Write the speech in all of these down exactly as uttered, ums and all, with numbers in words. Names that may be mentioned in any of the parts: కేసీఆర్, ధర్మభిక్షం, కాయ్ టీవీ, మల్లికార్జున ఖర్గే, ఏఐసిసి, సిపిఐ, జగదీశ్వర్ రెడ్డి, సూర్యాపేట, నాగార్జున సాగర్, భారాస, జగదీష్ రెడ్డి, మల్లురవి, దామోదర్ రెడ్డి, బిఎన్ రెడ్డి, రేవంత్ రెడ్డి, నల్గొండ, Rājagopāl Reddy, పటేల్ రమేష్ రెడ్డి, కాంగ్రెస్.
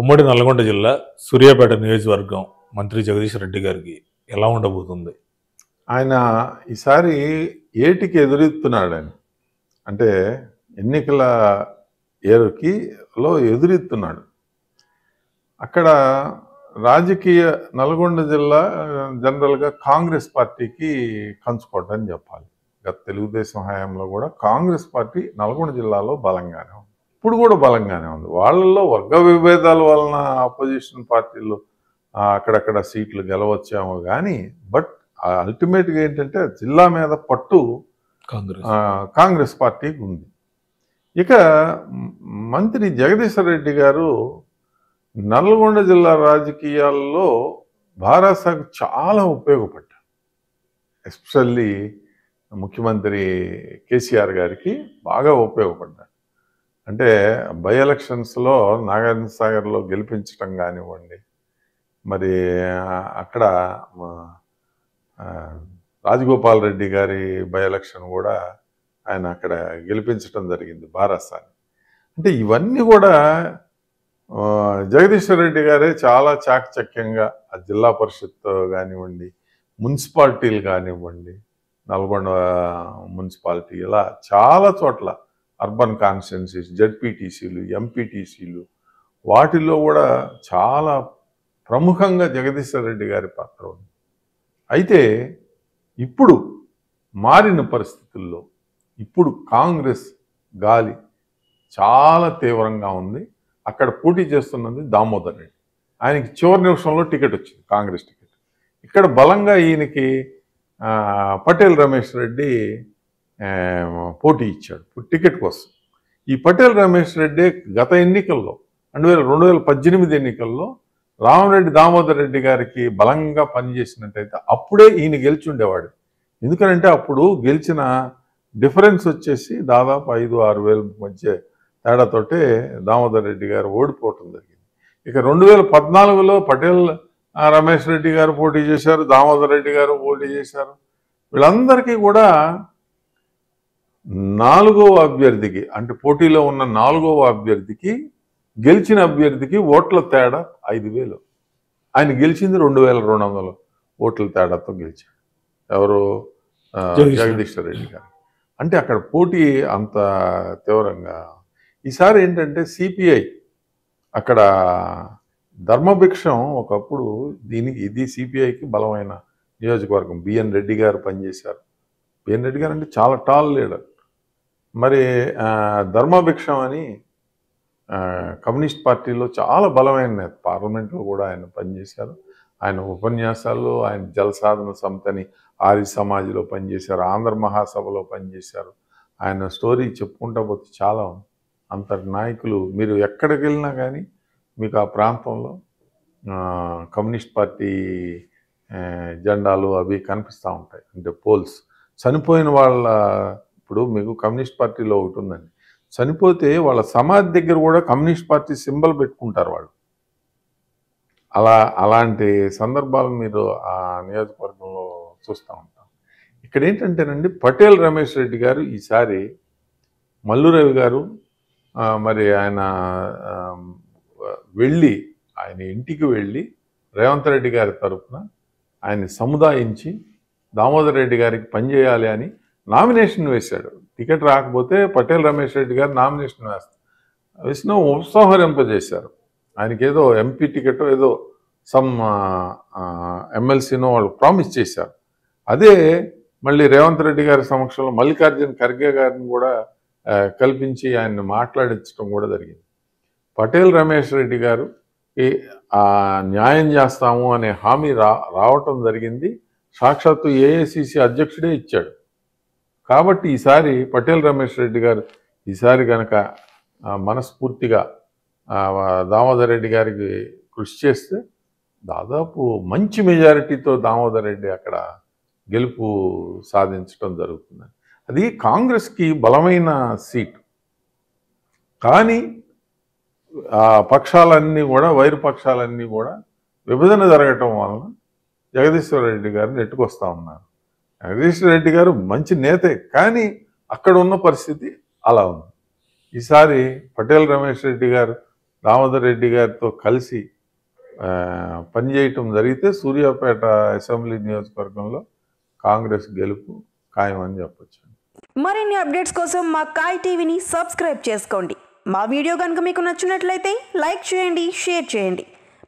ఉమ్మడి నల్గొండ జిల్లా సూర్యాపేట నియోజకవర్గం మంత్రి జగదీష్ రెడ్డి గారికి ఎలా ఉండబోతుంది? ఆయన ఈసారి ఏటికి ఎదురెత్తున్నాడు ఆయన, అంటే ఎన్నికల ఏరుకిలో ఎదురెత్తున్నాడు. అక్కడ రాజకీయ నల్గొండ జిల్లా జనరల్గా కాంగ్రెస్ పార్టీకి కంచుకోవడం అని చెప్పాలి. గత తెలుగుదేశం హయాంలో కూడా కాంగ్రెస్ పార్టీ నల్గొండ జిల్లాలో బలంగానే ఉంది, ఇప్పుడు కూడా బలంగానే ఉంది. వాళ్ళల్లో వర్గ విభేదాల వలన ఆపోజిషన్ పార్టీలు అక్కడక్కడ సీట్లు గెలవచ్చామో కానీ, బట్ అల్టిమేట్గా ఏంటంటే జిల్లా మీద పట్టు కాంగ్రెస్ కాంగ్రెస్ పార్టీకి ఉంది. ఇక మంత్రి జగదీశ్వర్ రెడ్డి గారు నల్గొండ జిల్లా రాజకీయాల్లో భారాసాకు చాలా ఉపయోగపడ్డారు. ఎస్పెషల్లీ ముఖ్యమంత్రి కేసీఆర్ గారికి బాగా ఉపయోగపడ్డారు. అంటే బై ఎలక్షన్స్లో నాగార్జున సాగర్లో గెలిపించడం కానివ్వండి, మరి అక్కడ రాజగోపాల్ రెడ్డి గారి బై ఎలక్షన్ కూడా ఆయన అక్కడ గెలిపించడం జరిగింది భారాసాన్ని. అంటే ఇవన్నీ కూడా జగదీశ్వర్ రెడ్డి గారే చాలా చాకచక్యంగా ఆ జిల్లా పరిషత్ కానివ్వండి, మున్సిపాలిటీలు కానివ్వండి, నల్గొండ మున్సిపాలిటీ, ఇలా చాలా చోట్ల అర్బన్ కాన్స్టిట్యున్సీస్, జెడ్పీటీసీలు, ఎంపీటీసీలు, వాటిల్లో కూడా చాలా ప్రముఖంగా జగదీశ్వర్ రెడ్డి గారి పాత్ర ఉంది. అయితే ఇప్పుడు మారిన పరిస్థితుల్లో ఇప్పుడు కాంగ్రెస్ గాలి చాలా తీవ్రంగా ఉంది. అక్కడ పోటీ చేస్తున్నది దామోదర్ రెడ్డి. ఆయనకి చివరి నిమిషంలో టికెట్ వచ్చింది, కాంగ్రెస్ టికెట్. ఇక్కడ బలంగా ఈయనకి పటేల్ రమేష్ రెడ్డి పోటీ ఇచ్చాడు టికెట్ కోసం. ఈ పటేల్ రమేష్ రెడ్డి గత ఎన్నికల్లో రెండు వేల రెండు వేల పద్దెనిమిది ఎన్నికల్లో రామరెడ్డి దామోదర్ రెడ్డి గారికి బలంగా పనిచేసినట్టయితే అప్పుడే ఈయన గెలిచి ఉండేవాడు. ఎందుకంటే అప్పుడు గెలిచిన డిఫరెన్స్ వచ్చేసి దాదాపు ఐదు ఆరు వేల మధ్య తేడాతోటే దామోదర్ రెడ్డి గారు ఓడిపోవటం జరిగింది. ఇక రెండు వేల పద్నాలుగులో పటేల్ రమేష్ రెడ్డి గారు పోటీ చేశారు, దామోదర్ రెడ్డి గారు పోటీ చేశారు. వీళ్ళందరికీ కూడా నాలుగవ అభ్యర్థికి, అంటే పోటీలో ఉన్న నాలుగవ అభ్యర్థికి, గెలిచిన అభ్యర్థికి ఓట్ల తేడా ఐదు వేలు. ఆయన గెలిచింది రెండు వేల రెండు వందల ఓట్ల తేడాతో గెలిచాడు ఎవరు, జగదీశ్వర రెడ్డి గారు. అంటే అక్కడ పోటీ అంత తీవ్రంగా. ఈసారి ఏంటంటే సిపిఐ అక్కడ ధర్మభిక్షం ఒకప్పుడు దీనికి ఇది సిపిఐకి బలమైన నియోజకవర్గం. బిఎన్ రెడ్డి గారు పనిచేశారు. బిఎన్ రెడ్డి గారు అంటే చాలా టాల్ లీడర్. మరి ధర్మభిక్షం అని కమ్యూనిస్ట్ పార్టీలో చాలా బలమైన నేత, పార్లమెంట్లో కూడా ఆయన పనిచేశారు. ఆయన ఉపన్యాసాలు, ఆయన జలసాధన సంతని ఆర్య సమాజ్లో పనిచేశారు, ఆంధ్ర మహాసభలో పనిచేశారు. ఆయన స్టోరీ చెప్పుకుంటా పోతే చాలా అంతటి నాయకులు. మీరు ఎక్కడికి వెళ్ళినా కానీ మీకు ఆ ప్రాంతంలో కమ్యూనిస్ట్ పార్టీ జెండాలు అవి కనిపిస్తూ ఉంటాయి. అంటే పోల్స్ చనిపోయిన వాళ్ళ, ఇప్పుడు మీకు కమ్యూనిస్ట్ పార్టీలో ఒకటి ఉందండి, చనిపోతే వాళ్ళ సమాధి దగ్గర కూడా కమ్యూనిస్ట్ పార్టీ సింబల్ పెట్టుకుంటారు వాళ్ళు. అలా అలాంటి సందర్భాలు మీరు ఆ నియోజకవర్గంలో చూస్తూ ఉంటాం. ఇక్కడ ఏంటంటేనండి, పటేల్ రమేష్ రెడ్డి గారు ఈసారి, మల్లురవి గారు మరి ఆయన వెళ్ళి ఆయన ఇంటికి వెళ్ళి రేవంత్ రెడ్డి గారి తరఫున ఆయన్ని సముదాయించి దామోదర్ రెడ్డి గారికి పనిచేయాలి అని నామినేషన్ వేశాడు. టికెట్ రాకపోతే పటేల్ రమేష్ రెడ్డి గారు నామినేషన్ వేస్తారు వేసిన ఉపసంహరింపజేశారు. ఆయనకి ఏదో ఎంపీ టికెట్ ఏదో సమ్ ఎమ్మెల్సీనో వాళ్ళు ప్రామిస్ చేశారు. అదే మళ్ళీ రేవంత్ రెడ్డి గారి సమక్షంలో మల్లికార్జున ఖర్గే గారిని కూడా కల్పించి ఆయన్ని మాట్లాడించడం కూడా జరిగింది. పటేల్ రమేష్ రెడ్డి గారు న్యాయం చేస్తాము అనే హామీ రా రావటం జరిగింది. సాక్షాత్తు ఏఐసిసి అధ్యక్షుడే ఇచ్చాడు. కాబట్టి ఈసారి పటేల్ రమేష్ రెడ్డి గారు ఈసారి కనుక మనస్ఫూర్తిగా దామోదర్ రెడ్డి గారికి కృషి చేస్తే దాదాపు మంచి మెజారిటీతో దామోదర్ రెడ్డి అక్కడ గెలుపు సాధించడం జరుగుతుంది. అది కాంగ్రెస్కి బలమైన సీట్. కానీ పక్షాలన్నీ కూడా, వైరు పక్షాలన్నీ కూడా విభజన జరగటం వలన జగదీశ్వర రెడ్డి గారు నెట్టుకొస్తూ ఉన్నారు. జగదీశ్వర రెడ్డి గారు మంచి నేతే, కానీ అక్కడ ఉన్న పరిస్థితి అలా ఉంది. ఈసారి పటేల్ రమేష్ రెడ్డి గారు దామోదర్ రెడ్డి గారితో కలిసి పనిచేయటం జరిగితే సూర్యాపేట అసెంబ్లీ నియోజకవర్గంలో కాంగ్రెస్ గెలుపు ఖాయమని చెప్పొచ్చు. మరిన్ని అప్డేట్స్ కోసం మా కాయ్ టీవీని సబ్స్క్రైబ్ చేసుకోండి. మా వీడియో కనుక మీకు నచ్చినట్లయితే లైక్ చేయండి, షేర్ చేయండి.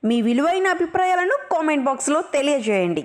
మీ విలువైన అభిప్రాయాలను కామెంట్ బాక్స్లో తెలియజేయండి.